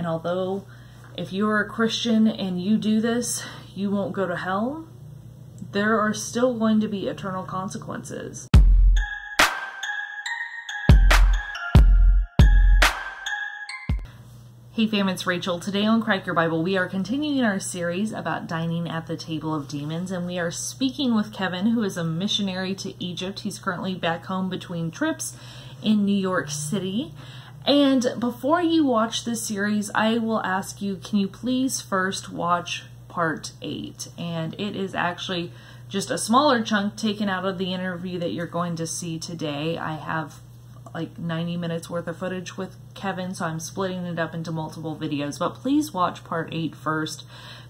And although if you're a Christian and you do this, you won't go to hell, there are still going to be eternal consequences. Hey fam, it's Rachel. Today on Crack Your Bible, we are continuing our series about dining at the table of demons, and we are speaking with Kevin, who is a missionary to Egypt. He's currently back home between trips in New York City. And before you watch this series, I will ask you, can you please first watch Part 8? And it is actually just a smaller chunk taken out of the interview that you're going to see today. I have like 90 minutes worth of footage with Kevin, so I'm splitting it up into multiple videos. But please watch Part 8 first,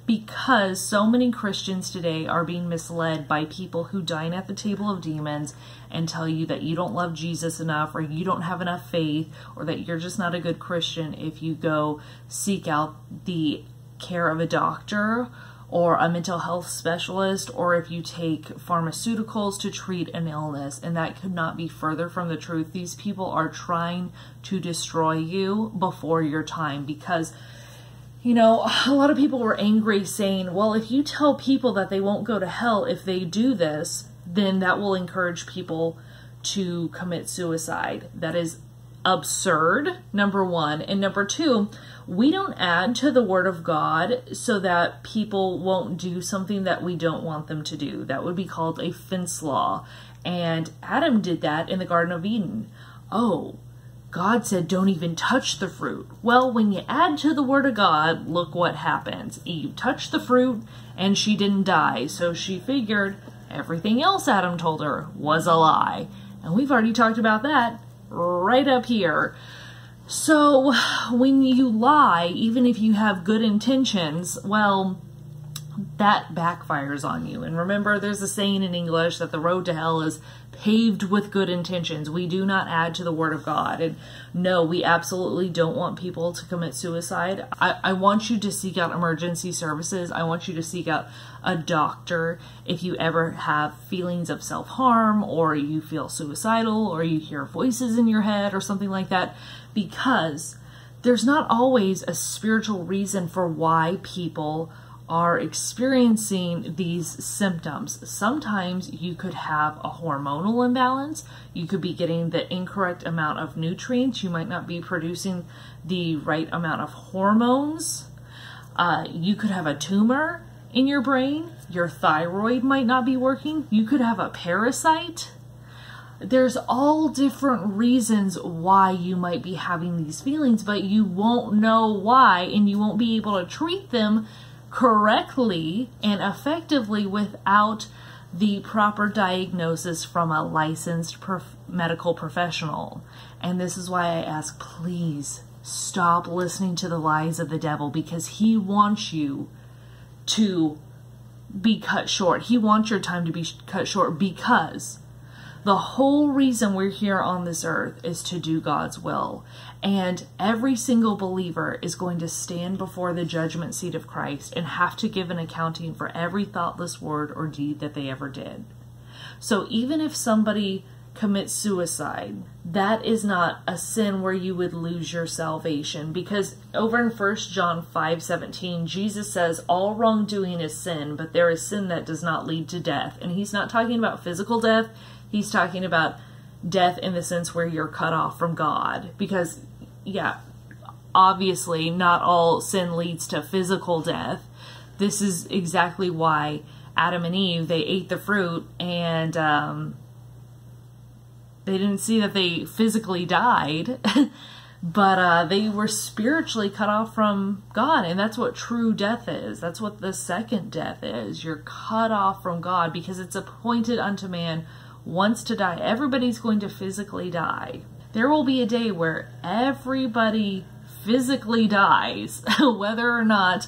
because so many Christians today are being misled by people who dine at the table of demons and tell you that you don't love Jesus enough, or you don't have enough faith, or that you're just not a good Christian if you go seek out the care of a doctor or a mental health specialist, or if you take pharmaceuticals to treat an illness. And that could not be further from the truth. These people are trying to destroy you before your time, because, you know, a lot of people were angry saying, well, if you tell people that they won't go to hell if they do this, then that will encourage people to commit suicide. That is absurd, number one. And number two, we don't add to the Word of God so that people won't do something that we don't want them to do. That would be called a fence law. And Adam did that in the Garden of Eden. Oh, God said don't even touch the fruit. Well, when you add to the Word of God, look what happens. Eve touched the fruit and she didn't die. So she figured everything else Adam told her was a lie. And we've already talked about that right up here. So when you lie, even if you have good intentions, well, that backfires on you. And remember, there's a saying in English that the road to hell is paved with good intentions. We do not add to the Word of God. And no, we absolutely don't want people to commit suicide. I want you to seek out emergency services. I want you to seek out a doctor if you ever have feelings of self-harm, or you feel suicidal, or you hear voices in your head or something like that, because there's not always a spiritual reason for why people are experiencing these symptoms. Sometimes you could have a hormonal imbalance. You could be getting the incorrect amount of nutrients. You might not be producing the right amount of hormones. You could have a tumor in your brain. Your thyroid might not be working. You could have a parasite. There's all different reasons why you might be having these feelings, but you won't know why, and you won't be able to treat them correctly and effectively without the proper diagnosis from a licensed medical professional. And this is why I ask, please stop listening to the lies of the devil, because he wants you to be cut short. He wants your time to be cut short, because the whole reason we're here on this earth is to do God's will. And every single believer is going to stand before the judgment seat of Christ and have to give an accounting for every thoughtless word or deed that they ever did. So even if somebody commits suicide, that is not a sin where you would lose your salvation, because over in 1 John 5:17, Jesus says all wrongdoing is sin, but there is sin that does not lead to death. And he's not talking about physical death. He's talking about death in the sense where you're cut off from God, because, yeah, obviously not all sin leads to physical death. This is exactly why Adam and Eve, they ate the fruit, and they didn't see that they physically died, but they were spiritually cut off from God. And that's what true death is. That's what the second death is. You're cut off from God, because it's appointed unto man wants to die. Everybody's going to physically die. There will be a day where everybody physically dies, whether or not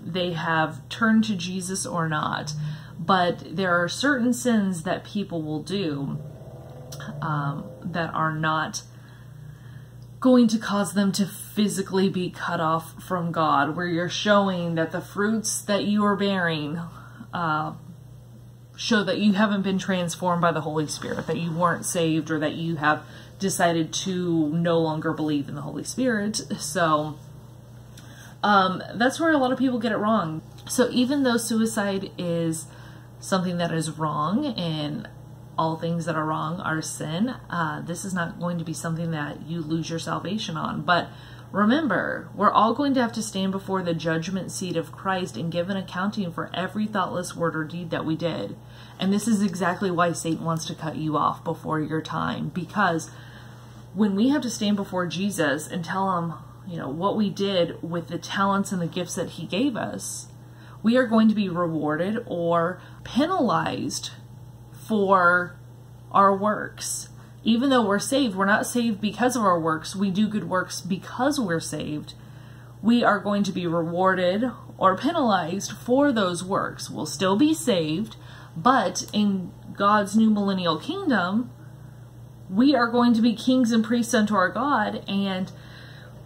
they have turned to Jesus or not. But there are certain sins that people will do that are not going to cause them to physically be cut off from God, where you're showing that the fruits that you are bearing show that you haven't been transformed by the Holy Spirit, that you weren't saved, or that you have decided to no longer believe in the Holy Spirit. So That's where a lot of people get it wrong. So even though suicide is something that is wrong, and all things that are wrong are sin, this is not going to be something that you lose your salvation on. But remember, we're all going to have to stand before the judgment seat of Christ and give an accounting for every thoughtless word or deed that we did. And this is exactly why Satan wants to cut you off before your time, because when we have to stand before Jesus and tell him, you know, what we did with the talents and the gifts that he gave us, we are going to be rewarded or penalized for our works. Even though we're saved, we're not saved because of our works. We do good works because we're saved. We are going to be rewarded or penalized for those works. We'll still be saved, but in God's new millennial kingdom, we are going to be kings and priests unto our God, and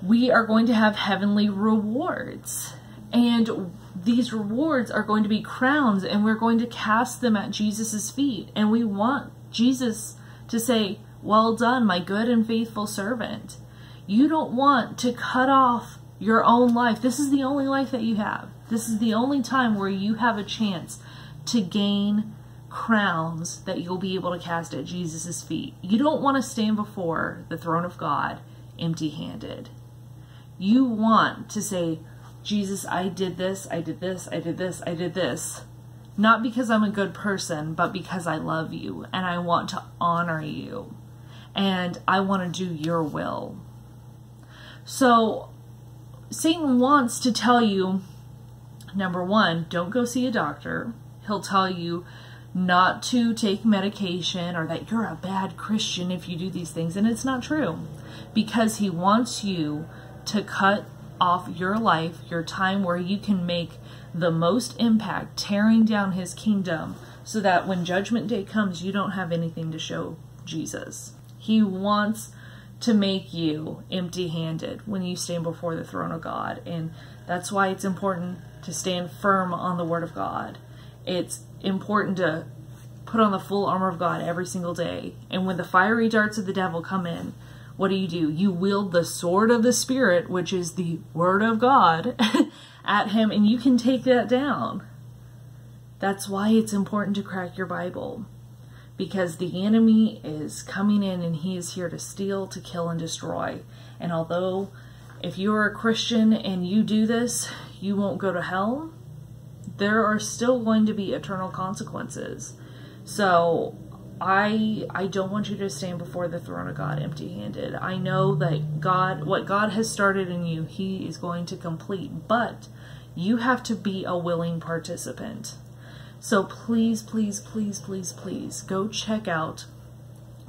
we are going to have heavenly rewards. And these rewards are going to be crowns, and we're going to cast them at Jesus' feet. And we want Jesus to say, "Well done, my good and faithful servant." You don't want to cut off your own life. This is the only life that you have. This is the only time where you have a chance to gain crowns that you'll be able to cast at Jesus' feet. You don't want to stand before the throne of God empty-handed. You want to say, "Jesus, I did this, I did this, I did this, I did this. Not because I'm a good person, but because I love you and I want to honor you and I want to do your will." So Satan wants to tell you, number one, don't go see a doctor. He'll tell you not to take medication or that you're a bad Christian if you do these things. And it's not true, because he wants you to cut off your life, your time where you can make the most impact, tearing down his kingdom, so that when judgment day comes, you don't have anything to show Jesus. He wants to make you empty-handed when you stand before the throne of God. And that's why it's important to stand firm on the word of God. It's important to put on the full armor of God every single day. And when the fiery darts of the devil come in, what do? You wield the sword of the Spirit, which is the word of God, at him, and you can take that down. That's why it's important to crack your Bible, because the enemy is coming in and he is here to steal, to kill, and destroy. And although if you are a Christian and you do this, you won't go to hell, there are still going to be eternal consequences. So I don't want you to stand before the throne of God empty-handed. I know that God, what God has started in you, he is going to complete, but you have to be a willing participant. So please, please, please, please, please go check out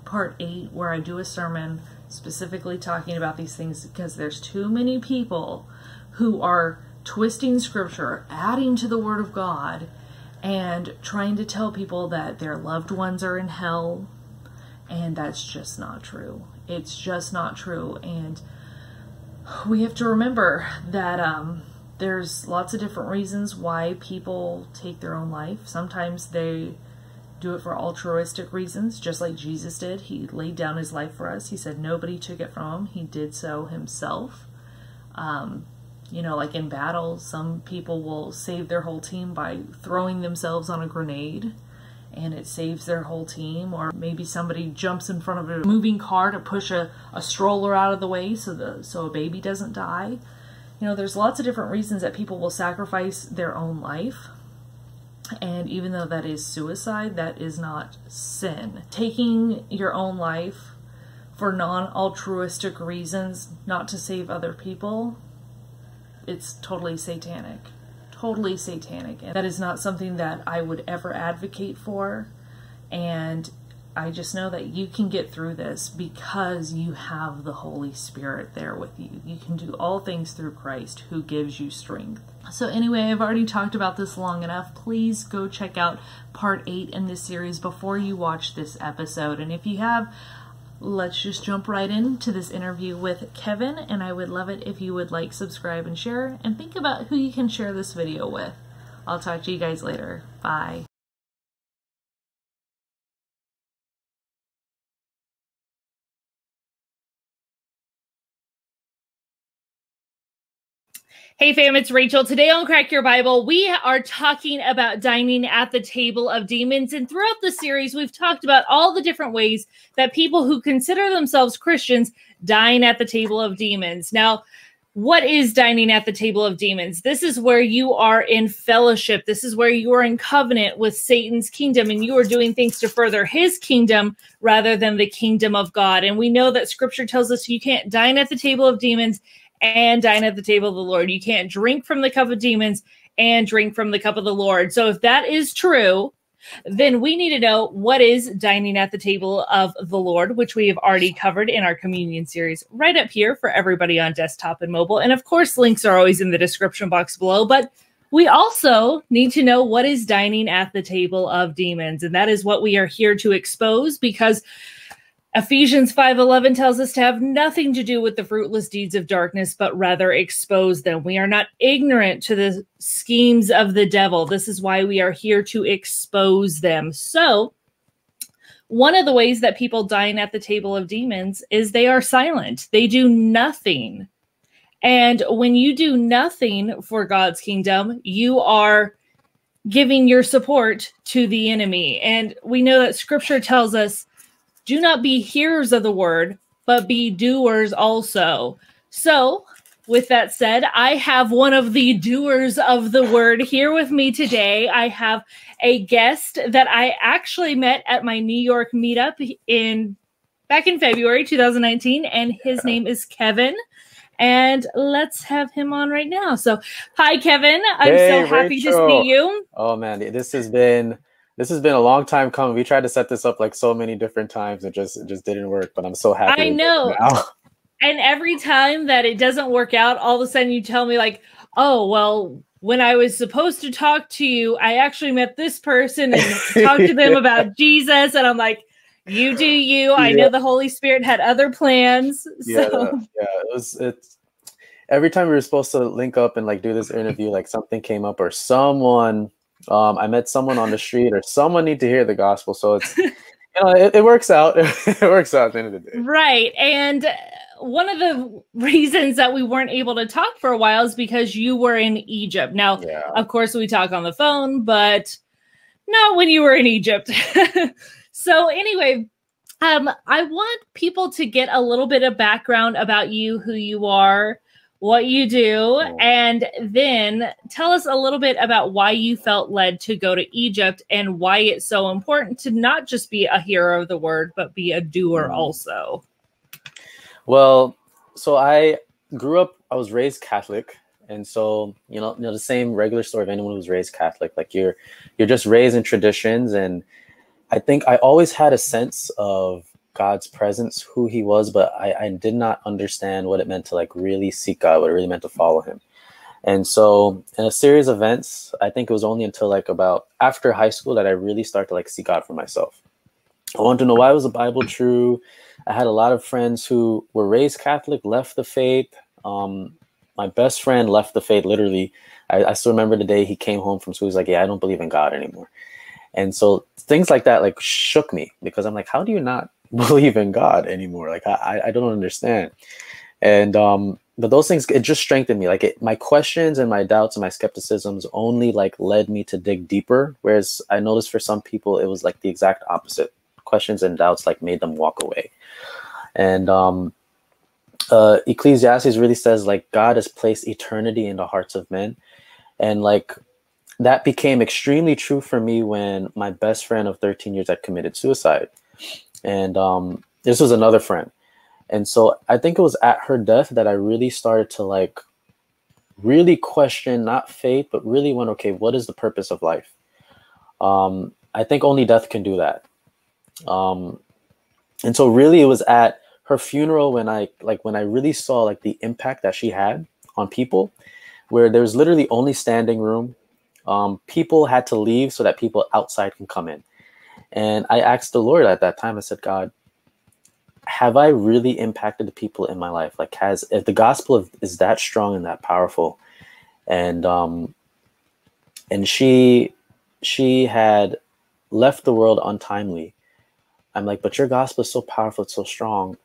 Part 8, where I do a sermon specifically talking about these things, because there's too many people who are twisting scripture, adding to the word of God, and trying to tell people that their loved ones are in hell. And that's just not true. It's just not true. And we have to remember that there's lots of different reasons why people take their own life. Sometimes they do it for altruistic reasons, just like Jesus did. He laid down his life for us. He said nobody took it from him. He did so himself. You know, like in battle, some people will save their whole team by throwing themselves on a grenade, and it saves their whole team. Or maybe somebody jumps in front of a moving car to push a stroller out of the way so a baby doesn't die. You know, there's lots of different reasons that people will sacrifice their own life. And even though that is suicide, that is not sin. Taking your own life for non-altruistic reasons, not to save other people, it's totally satanic, totally satanic. And that is not something that I would ever advocate for. And I just know that you can get through this because you have the Holy Spirit there with you. You can do all things through Christ who gives you strength. So anyway, I've already talked about this long enough. Please go check out Part 8 in this series before you watch this episode. And if you have, let's just jump right into this interview with Kevin, and I would love it if you would like, subscribe, and share, and think about who you can share this video with. I'll talk to you guys later. Bye. Hey fam, it's Rachel. Today on Crack Your Bible, we are talking about dining at the table of demons. And throughout the series, we've talked about all the different ways that people who consider themselves Christians dine at the table of demons. Now, what is dining at the table of demons? This is where you are in fellowship. This is where you are in covenant with Satan's kingdom, and you are doing things to further his kingdom rather than the kingdom of God. And we know that scripture tells us you can't dine at the table of demons and dine at the table of the Lord. You can't drink from the cup of demons and drink from the cup of the Lord. So if that is true, then we need to know what is dining at the table of the Lord, which we have already covered in our communion series right up here for everybody on desktop and mobile. And of course, links are always in the description box below, but we also need to know what is dining at the table of demons. And that is what we are here to expose, because Ephesians 5:11 tells us to have nothing to do with the fruitless deeds of darkness, but rather expose them. We are not ignorant to the schemes of the devil. This is why we are here to expose them. So one of the ways that people dine at the table of demons is they are silent. They do nothing. And when you do nothing for God's kingdom, you are giving your support to the enemy. And we know that scripture tells us, do not be hearers of the word, but be doers also. So with that said, I have one of the doers of the word here with me today. I have a guest that I actually met at my New York meetup back in February 2019, and his name is Kevin. And let's have him on right now. So hi, Kevin. I'm so happy, Rachel, to see you. Oh, man, this has been a long time coming. We tried to set this up like so many different times. It just didn't work, but I'm so happy. I know. And every time that it doesn't work out, all of a sudden you tell me like, oh, well, when I was supposed to talk to you, I actually met this person and talked to them about Jesus. And I'm like, you do you. I know the Holy Spirit had other plans. Yeah, so. It's every time we were supposed to link up and like do this interview, like something came up or someone... I met someone on the street, or someone need to hear the gospel. So it's, it works out. It works out at the end of the day. Right. And one of the reasons that we weren't able to talk for a while is because you were in Egypt. Now, Of course we talk on the phone, but not when you were in Egypt. So anyway, I want people to get a little bit of background about you, who you are, what you do, and then tell us a little bit about why you felt led to go to Egypt and why it's so important to not just be a hearer of the word, but be a doer also. Well, so I was raised Catholic. And so, the same regular story of anyone who's raised Catholic, like you're just raised in traditions. And I think I always had a sense of God's presence, who he was, but I did not understand what it meant to like really seek God, what it really meant to follow him. And so in a series of events, I think it was only until like about after high school that I really started to like seek God for myself. I wanted to know, why was the Bible true? I had a lot of friends who were raised Catholic, left the faith. My best friend left the faith, literally. I still remember the day he came home from school. He was like, yeah, I don't believe in God anymore. And so things like that like shook me, because I'm like, how do you not believe in God anymore? Like I don't understand. And but those things, it just strengthened me. Like my questions and my doubts and my skepticisms only like led me to dig deeper, whereas I noticed for some people it was like the exact opposite. Questions and doubts like made them walk away. And Ecclesiastes really says like God has placed eternity in the hearts of men, and like that became extremely true for me when my best friend of 13 years had committed suicide. And this was another friend. And so I think it was at her death that I really started to like really question, not faith, but really went, okay, what is the purpose of life? I think only death can do that. And so really it was at her funeral when I really saw like the impact that she had on people, where there was literally only standing room. People had to leave so that people outside can come in. And I asked the Lord at that time, I said, God, have I really impacted the people in my life? Like, if the gospel is that strong and that powerful? And she had left the world untimely. I'm like, but your gospel is so powerful, it's so strong.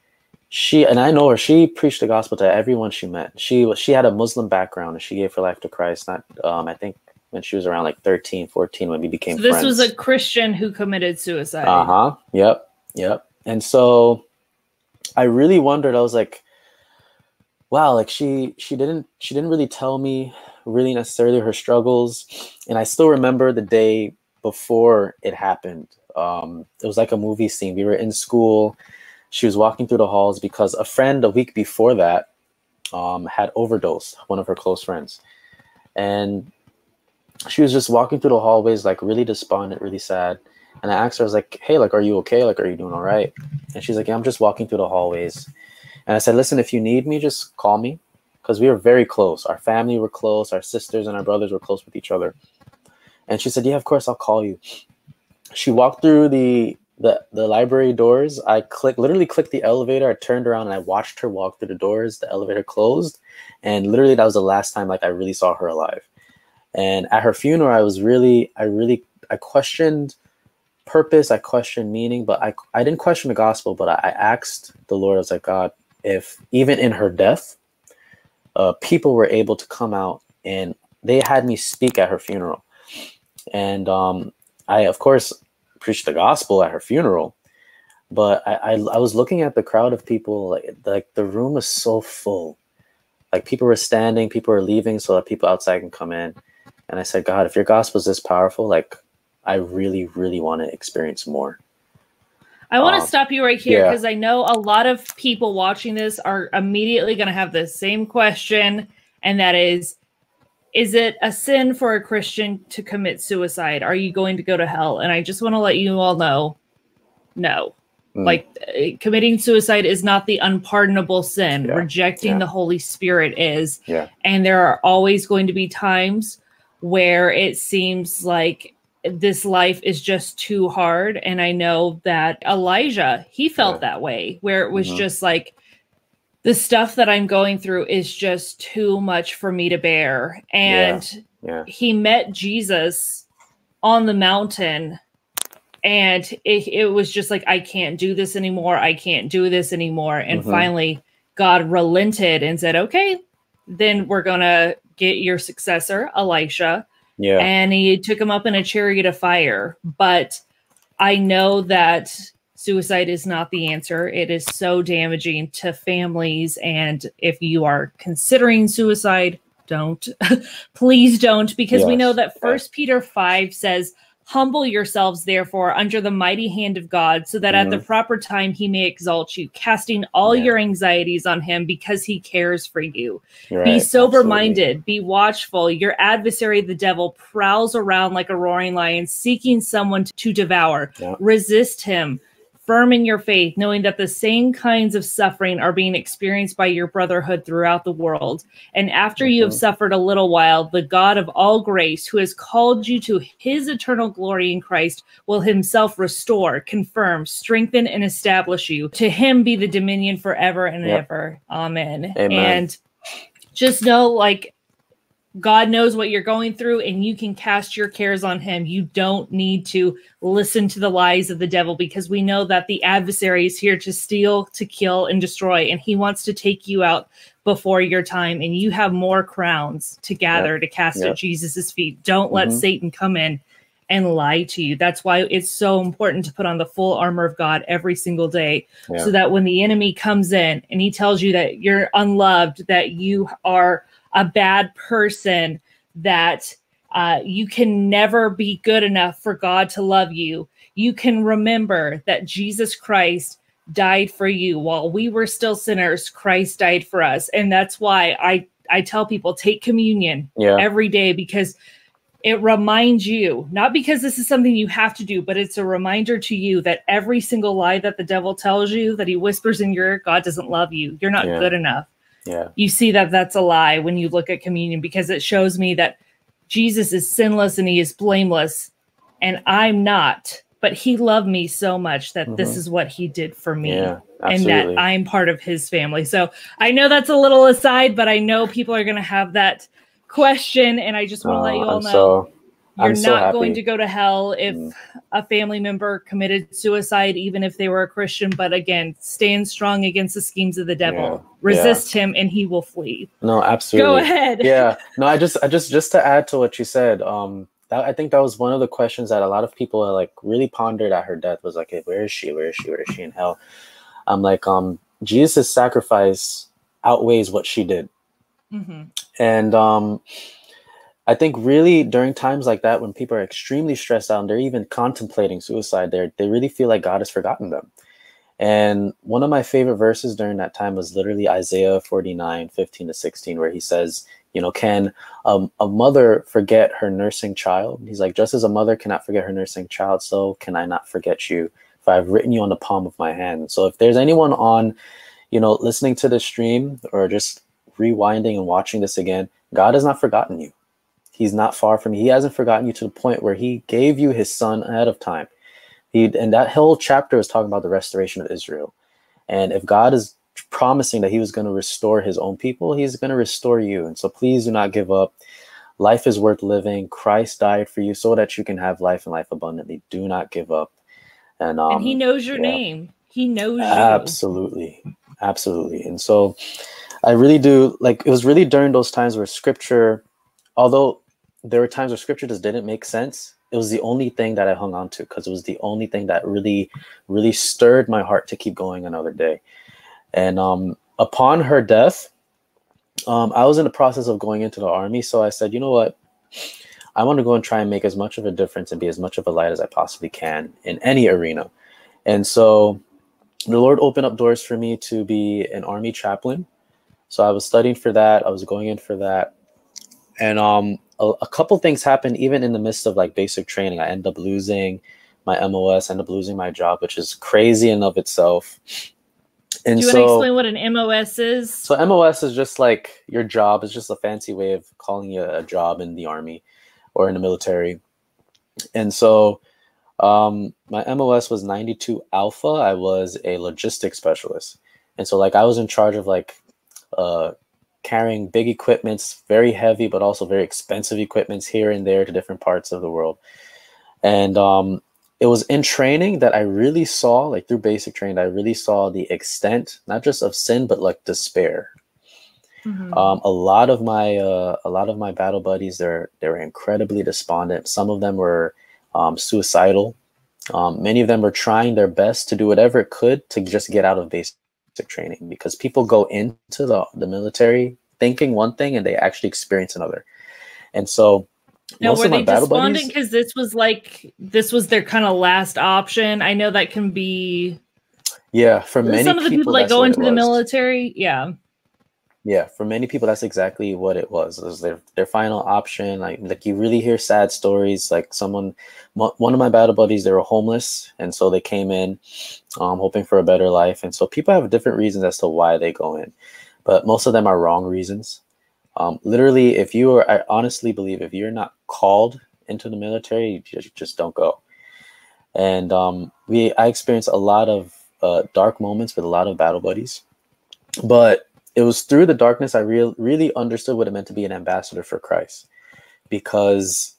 She, and I know her, she preached the gospel to everyone she met. She had a Muslim background, and she gave her life to Christ. Not, I think when she was around like 13, 14, when we became friends. So this was a Christian who committed suicide. Uh-huh. Yep. Yep. And so I really wondered, I was like, wow, like she didn't really tell me really necessarily her struggles. And I still remember the day before it happened. It was like a movie scene. We were in school. She was walking through the halls because a friend a week before that had overdosed, one of her close friends. And she was just walking through the hallways, like really despondent, really sad. And I asked her, I was like, hey, like, are you okay? Like, are you doing all right? And she's like, yeah, I'm just walking through the hallways. And I said, listen, if you need me, just call me. Because we were very close. Our family were close. Our sisters and our brothers were close with each other. And she said, yeah, of course, I'll call you. She walked through the library doors. I literally clicked the elevator. I turned around and I watched her walk through the doors. The elevator closed. And literally that was the last time like I really saw her alive. And at her funeral, I was I questioned purpose. I questioned meaning, but I didn't question the gospel, but I asked the Lord, I was like, God, if even in her death, people were able to come out, and they had me speak at her funeral. And I, of course, preached the gospel at her funeral, but I was looking at the crowd of people, like the room was so full. Like people were standing, people were leaving so that people outside can come in. And I said, God, if your gospel is this powerful, like I really, really want to experience more. I want to stop you right here because I know a lot of people watching this are immediately going to have the same question. And that is it a sin for a Christian to commit suicide? Are you going to go to hell? And I just want to let you all know, no. Like committing suicide is not the unpardonable sin. Yeah. Rejecting the Holy Spirit is. Yeah. And there are always going to be times where it seems like this life is just too hard. And I know that Elijah, he felt that way, where it was just like, the stuff that I'm going through is just too much for me to bear. And he met Jesus on the mountain. And it was just like, I can't do this anymore. I can't do this anymore. And finally, God relented and said, okay, then we're going to get your successor, Elisha. Yeah. And he took him up in a chariot of fire. But I know that suicide is not the answer. It is so damaging to families. And if you are considering suicide, don't. Please don't. Because we know that 1 Peter 5 says, humble yourselves, therefore, under the mighty hand of God, so that at the proper time he may exalt you, casting all your anxieties on him because he cares for you. You're be sober-minded, be watchful. Your adversary, the devil, prowls around like a roaring lion, seeking someone to devour. Yeah. Resist him, firm in your faith, knowing that the same kinds of suffering are being experienced by your brotherhood throughout the world. And after you have suffered a little while, the God of all grace, who has called you to his eternal glory in Christ, will himself restore, confirm, strengthen, and establish you. To him be the dominion forever and ever. Amen. Amen. And just know, like, God knows what you're going through, and you can cast your cares on him. You don't need to listen to the lies of the devil, because we know that the adversary is here to steal, to kill, and destroy, and he wants to take you out before your time, and you have more crowns to gather to cast at Jesus's feet. Don't let Satan come in and lie to you. That's why it's so important to put on the full armor of God every single day, so that when the enemy comes in and he tells you that you're unloved, that you are a bad person, that you can never be good enough for God to love you, you can remember that Jesus Christ died for you. While we were still sinners, Christ died for us. And that's why I tell people, take communion every day, because it reminds you, not because this is something you have to do, but it's a reminder to you that every single lie that the devil tells you, that he whispers in your ear, God doesn't love you, you're not good enough. Yeah. You see that that's a lie when you look at communion, because it shows me that Jesus is sinless and he is blameless and I'm not, but he loved me so much that this is what he did for me and that I'm part of his family. So I know that's a little aside, but I know people are going to have that question, and I just want to let you all know. So You're not going to go to hell if a family member committed suicide, even if they were a Christian. But again, stand strong against the schemes of the devil. Yeah. Resist him and he will flee. No, absolutely. Go ahead. Yeah. No, I just to add to what you said, I think that was one of the questions that a lot of people are like really pondered at her death was like, hey, where is she? Where is she? Where is she in hell? I'm like, Jesus' sacrifice outweighs what she did. Mm-hmm. And, I think really during times like that, when people are extremely stressed out and they're even contemplating suicide, they really feel like God has forgotten them. And one of my favorite verses during that time was literally Isaiah 49:15-16, where he says, you know, can a mother forget her nursing child? He's like, just as a mother cannot forget her nursing child, so can I not forget you, for I've written you on the palm of my hand. So if there's anyone on, you know, listening to this stream or just rewinding and watching this again, God has not forgotten you. He's not far from you. He hasn't forgotten you to the point where he gave you his son ahead of time. And that whole chapter is talking about the restoration of Israel. And if God is promising that he was going to restore his own people, he's going to restore you. And so please do not give up. Life is worth living. Christ died for you so that you can have life and life abundantly. Do not give up. And he knows your name. He knows you. Absolutely. Absolutely. And so I really do, like, it was really during those times where scripture, although there were times where scripture just didn't make sense, it was the only thing that I hung on to, because it was the only thing that really, really stirred my heart to keep going another day. And upon her death, I was in the process of going into the army. So I said, you know what? I want to go and try and make as much of a difference and be as much of a light as I possibly can in any arena. And so the Lord opened up doors for me to be an army chaplain. So I was studying for that. I was going in for that. And a couple things happened even in the midst of like basic training. I ended up losing my MOS, ended up losing my job, which is crazy in and of itself. And do you want to explain what an MOS is? So MOS is just like your job. It's just a fancy way of calling you a job in the army or in the military. And so my MOS was 92 alpha. I was a logistics specialist. And so like I was in charge of like carrying big equipments, very heavy, but also very expensive equipments here and there to different parts of the world. And it was in training that I really saw, like through basic training, I really saw the extent, not just of sin, but like despair. Mm-hmm. A lot of my battle buddies, they were incredibly despondent. Some of them were suicidal. Many of them were trying their best to do whatever it could to just get out of basic training, because people go into the military thinking one thing and they actually experience another. And so now, were they despondent because this was their kind of last option? I know that can be, yeah, for many some of the people that go into the military. Yeah, for many people that's exactly what it was. It was their final option. Like you really hear sad stories, like one of my battle buddies, they were homeless, and so they came in hoping for a better life. And so people have different reasons as to why they go in, but most of them are wrong reasons. Literally, I honestly believe if you're not called into the military, you just don't go. And I experienced a lot of dark moments with a lot of battle buddies, but it was through the darkness I really understood what it meant to be an ambassador for Christ. Because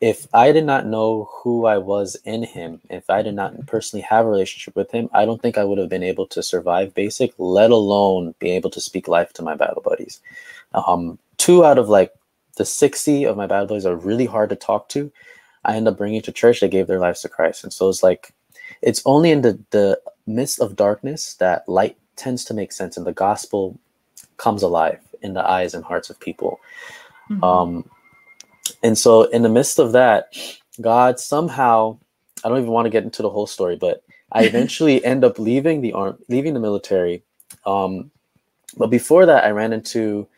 if I did not know who I was in him, if I did not personally have a relationship with him, I don't think I would have been able to survive basic, let alone be able to speak life to my battle buddies. 2 out of like the 60 of my battle buddies are really hard to talk to. I end up bringing to church. They gave their lives to Christ. And so it's like, it's only in the midst of darkness that light tends to make sense, and the gospel comes alive in the eyes and hearts of people. Mm-hmm. And so in the midst of that, God somehow, I don't even want to get into the whole story, but I eventually end up leaving the military. But before that, I ran into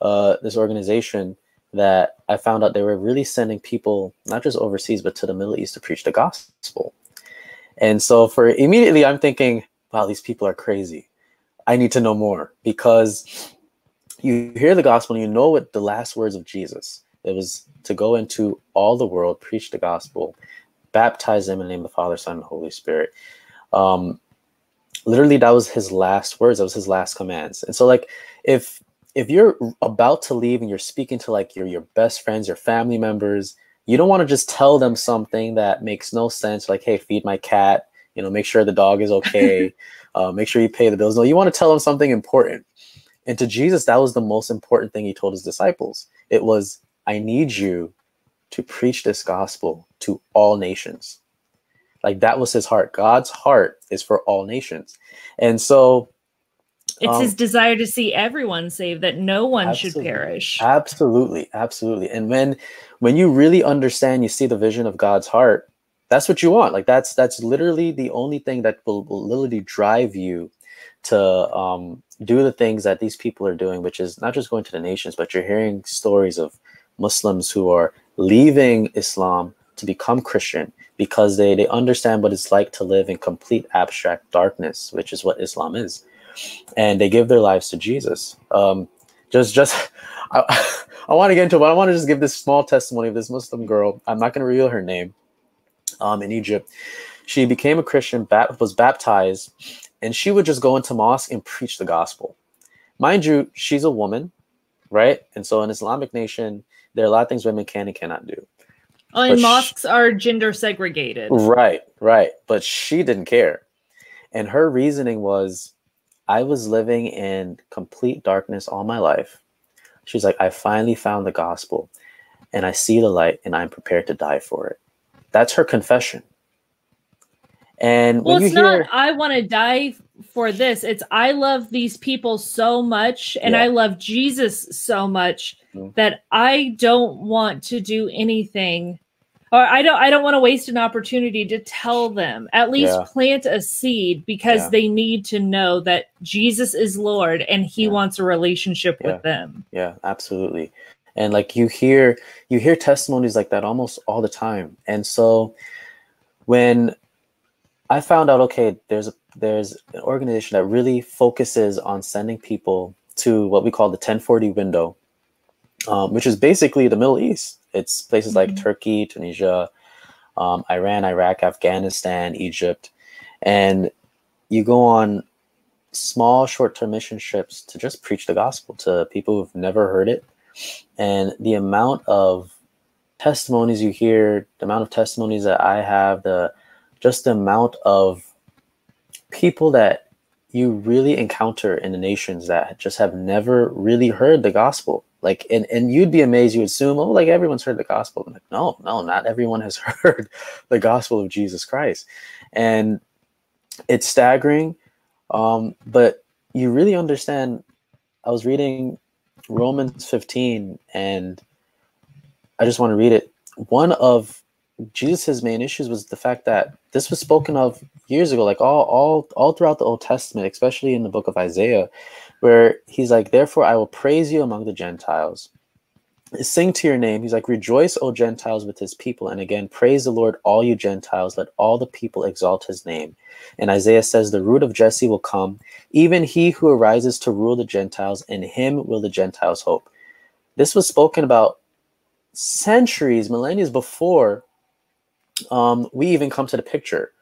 this organization that I found out they were really sending people, not just overseas, but to the Middle East to preach the gospel. And so immediately I'm thinking, wow, these people are crazy. I need to know more, because you hear the gospel and you know what the last words of Jesus. It was to go into all the world, preach the gospel, baptize them in the name of the Father, Son, and Holy Spirit. Literally, that was his last words. That was his last commands. And so like, if you're about to leave and you're speaking to like your best friends, your family members, you don't want to just tell them something that makes no sense, like, hey, feed my cat, you know, make sure the dog is okay, make sure you pay the bills. No, you want to tell them something important. And to Jesus, that was the most important thing he told his disciples. It was, I need you to preach this gospel to all nations. Like, that was his heart. God's heart is for all nations. And so it's his desire to see everyone saved, that no one should perish. Absolutely. Absolutely. And when you really understand, you see the vision of God's heart, that's what you want. Like, that's literally the only thing that will literally drive you to do the things that these people are doing, which is not just going to the nations, but you're hearing stories of Muslims who are leaving Islam to become Christian because they understand what it's like to live in complete abstract darkness, which is what Islam is. And they give their lives to Jesus. I want to get into it, but I want to just give this small testimony of this Muslim girl. I'm not going to reveal her name. In Egypt, she became a Christian, was baptized, and she would just go into mosque and preach the gospel. Mind you, she's a woman, right? And so in Islamic nation, there are a lot of things women can and cannot do. Oh, and mosques are gender segregated. Right, right. But she didn't care. And her reasoning was, I was living in complete darkness all my life. She's like, I finally found the gospel and I see the light and I'm prepared to die for it. That's her confession. And well, it's not, I want to die for this. It's, I love these people so much and I love Jesus so much that I don't want to do anything, or I don't want to waste an opportunity to tell them. At least plant a seed, because they need to know that Jesus is Lord and he wants a relationship with them. Yeah, absolutely. And like, you hear testimonies like that almost all the time. And so when I found out, okay, there's an organization that really focuses on sending people to what we call the 1040 window, which is basically the Middle East. It's places like Turkey, Tunisia, Iran, Iraq, Afghanistan, Egypt. And you go on small short-term mission trips to just preach the gospel to people who've never heard it. And the amount of testimonies you hear, the amount of testimonies that I have, just the amount of people that you really encounter in the nations that just have never really heard the gospel. Like, and you'd be amazed. You would assume, oh, like, everyone's heard the gospel. I'm like, no, not everyone has heard the gospel of Jesus Christ. And it's staggering. But you really understand. I was reading Romans 15, and I just want to read it. One of Jesus's main issues was the fact that this was spoken of years ago, like all throughout the Old Testament, especially in the book of Isaiah, where he's like, therefore I will praise you among the Gentiles, sing to your name. He's like, rejoice, O Gentiles, with his people. And again, praise the Lord, all you Gentiles, let all the people exalt his name. And Isaiah says, the root of Jesse will come, even he who arises to rule the Gentiles, in him will the Gentiles hope. This was spoken about centuries, millennia before we even come to the picture.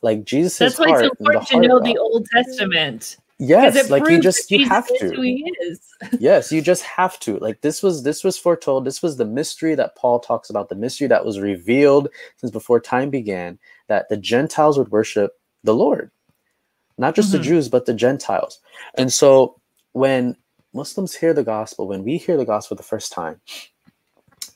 Like, Jesus, that's why it's important to know the Old Testament. Yes, like, you have to. Yes, you just have to. Like, this was foretold. This was the mystery that Paul talks about, the mystery that was revealed since before time began, that the Gentiles would worship the Lord, not just the Jews, but the Gentiles. And so when Muslims hear the gospel, when we hear the gospel the first time,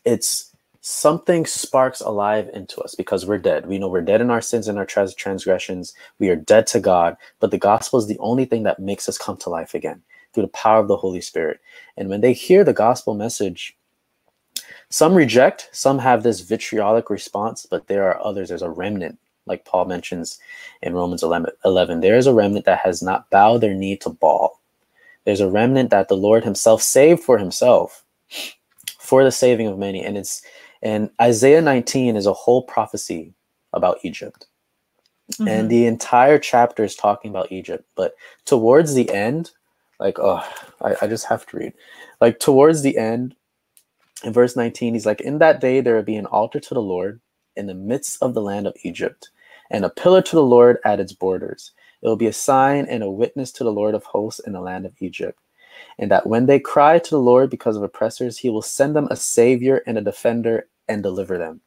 it's something sparks alive into us, because we're dead. We know we're dead in our sins and our transgressions. We are dead to God, but the gospel is the only thing that makes us come to life again through the power of the Holy Spirit. And when they hear the gospel message, some reject, some have this vitriolic response, but there are others. There's a remnant, like Paul mentions in Romans 11. There is a remnant that has not bowed their knee to Baal. There's a remnant that the Lord himself saved for himself, for the saving of many. And Isaiah 19 is a whole prophecy about Egypt. And the entire chapter is talking about Egypt. But towards the end, like, oh, I just have to read. Like, towards the end, in verse 19, he's like, in that day there will be an altar to the Lord in the midst of the land of Egypt, and a pillar to the Lord at its borders. It will be a sign and a witness to the Lord of hosts in the land of Egypt. And that when they cry to the Lord because of oppressors, he will send them a savior and a defender and deliver them.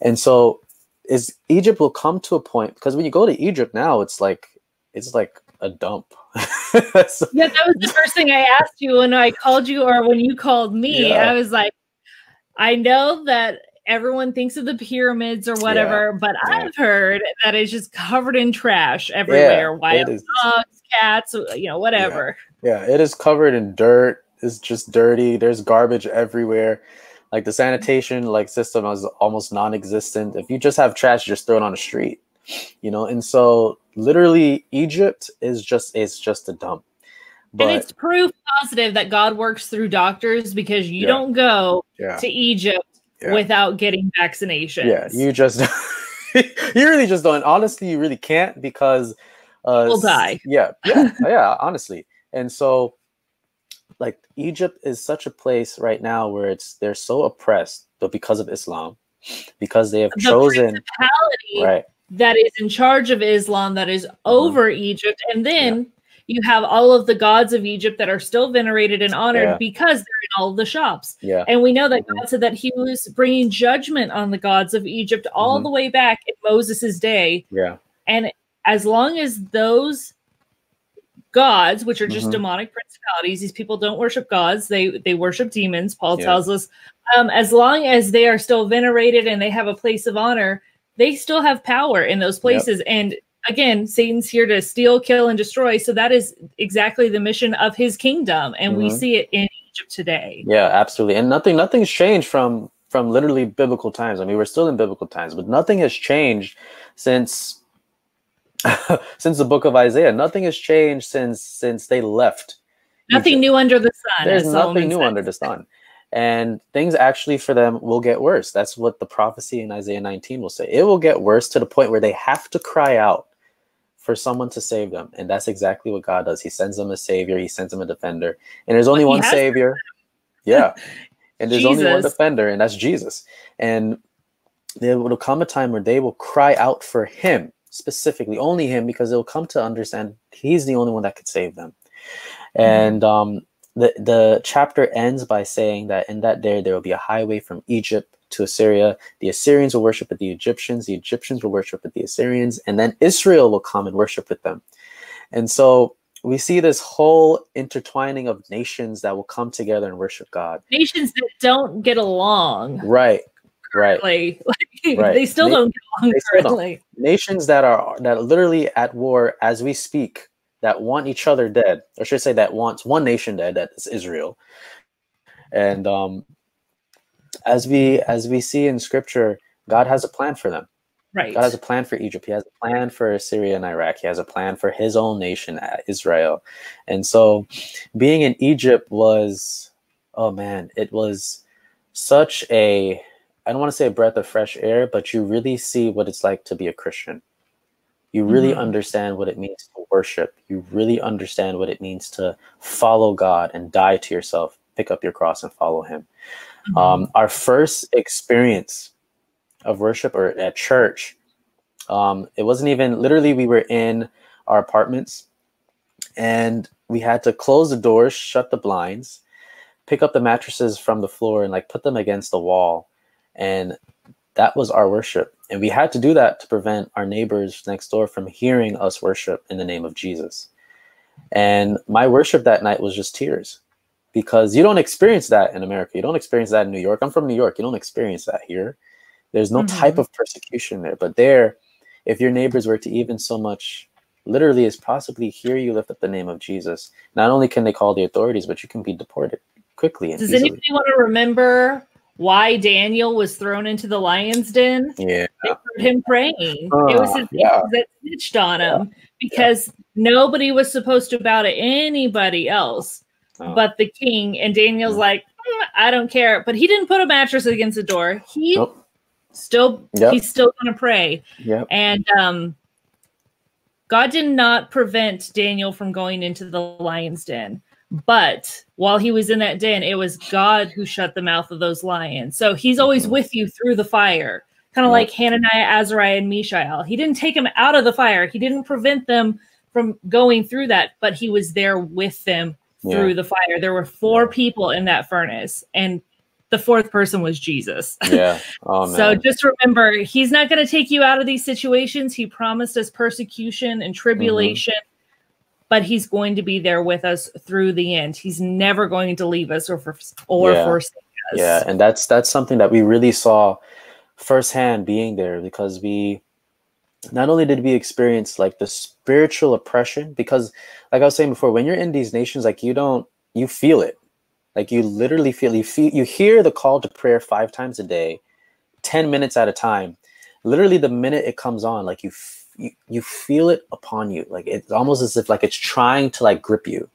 And so is Egypt will come to a point, because when you go to Egypt now, it's like a dump. So, yeah, that was the first thing I asked you when I called you, or when you called me. Yeah. I was like, I know that everyone thinks of the pyramids or whatever, yeah, but yeah, I've heard that it's just covered in trash everywhere. Yeah, wild dogs, cats, you know, whatever. Yeah. Yeah, it is covered in dirt. It's just dirty. There's garbage everywhere. Like the sanitation system is almost non-existent. If you just have trash, you just throw it on the street, you know? And so literally Egypt is just, it's just a dump. But, and it's proof positive that God works through doctors, because you don't go to Egypt without getting vaccinations. Yeah, you just, you really just don't. Honestly, you really can't, because people die. Yeah, yeah, yeah, honestly. And so like Egypt is such a place right now where they're so oppressed, but because of Islam, because they have chosen right that is in charge of Islam, that is over Egypt. And then you have all of the gods of Egypt that are still venerated and honored because they're in all of the shops. Yeah. And we know that God said that he was bringing judgment on the gods of Egypt all the way back in Moses's day. Yeah. And as long as those gods, which are just demonic principalities, these people don't worship gods, they worship demons, Paul tells us, as long as they are still venerated and they have a place of honor, they still have power in those places. And again, Satan's here to steal, kill, and destroy. So that is exactly the mission of his kingdom. And we see it in Egypt today. Yeah, absolutely. And nothing's changed from literally biblical times. I mean, we're still in biblical times, but nothing has changed since the book of Isaiah. Nothing has changed since they left. Nothing Egypt. New under the sun. There's nothing new under the sun. And things actually for them will get worse. That's what the prophecy in Isaiah 19 will say. It will get worse to the point where they have to cry out for someone to save them. And that's exactly what God does. He sends them a savior. He sends them a defender. And there's only one savior. Yeah. And there's only one defender, and that's Jesus. And there will come a time where they will cry out for him, specifically only him, because they'll come to understand he's the only one that could save them. And, the chapter ends by saying that in that day there will be a highway from Egypt to Assyria. The Assyrians will worship with the Egyptians will worship with the Assyrians, and then Israel will come and worship with them. And so we see this whole intertwining of nations that will come together and worship God. Nations that don't get along. Right. Currently. Right. Right. They still don't get along currently. Nations that are literally at war as we speak, that want each other dead, or should I say that wants one nation dead, that is Israel. And as we see in scripture, God has a plan for them. Right. God has a plan for Egypt. He has a plan for Assyria and Iraq. He has a plan for his own nation, Israel. And so being in Egypt was, oh man, it was such a, I don't want to say a breath of fresh air, but you really see what it's like to be a Christian. You really understand what it means to worship. You really understand what it means to follow God and die to yourself, pick up your cross and follow him. Our first experience of worship or at church, it wasn't even, literally we were in our apartments and we had to close the doors, shut the blinds, pick up the mattresses from the floor and like put them against the wall. And that was our worship. And we had to do that to prevent our neighbors next door from hearing us worship in the name of Jesus. And my worship that night was just tears, because you don't experience that in America. You don't experience that in New York. I'm from New York. You don't experience that here. There's no type of persecution there. But there, if your neighbors were to even so much literally as possibly hear you lift up the name of Jesus, not only can they call the authorities, but you can be deported quickly and easily. Anybody want to remember why Daniel was thrown into the lion's den? Yeah. They heard him praying. It was his angels that snitched on him, because nobody was supposed to bow to anybody else but the king. And Daniel's like, I don't care. But he didn't put a mattress against the door. He he's still going to pray. Yep. And God did not prevent Daniel from going into the lion's den. But while he was in that den, it was God who shut the mouth of those lions. So he's always with you through the fire, kind of like Hananiah, Azariah, and Mishael. He didn't take them out of the fire. He didn't prevent them from going through that, but he was there with them through the fire. There were 4 people in that furnace, and the fourth person was Jesus. Yeah. Oh, man. So just remember, he's not going to take you out of these situations. He promised us persecution and tribulation, but he's going to be there with us through the end. He's never going to leave us or forsake us. Yeah. And that's something that we really saw firsthand being there, because we not only did we experience like the spiritual oppression, because like I was saying before, when you're in these nations, like you feel it. Like you literally feel, you hear the call to prayer 5 times a day, 10 minutes at a time. Literally the minute it comes on, like you feel it upon you. Like it's almost as if like it's trying to like grip you.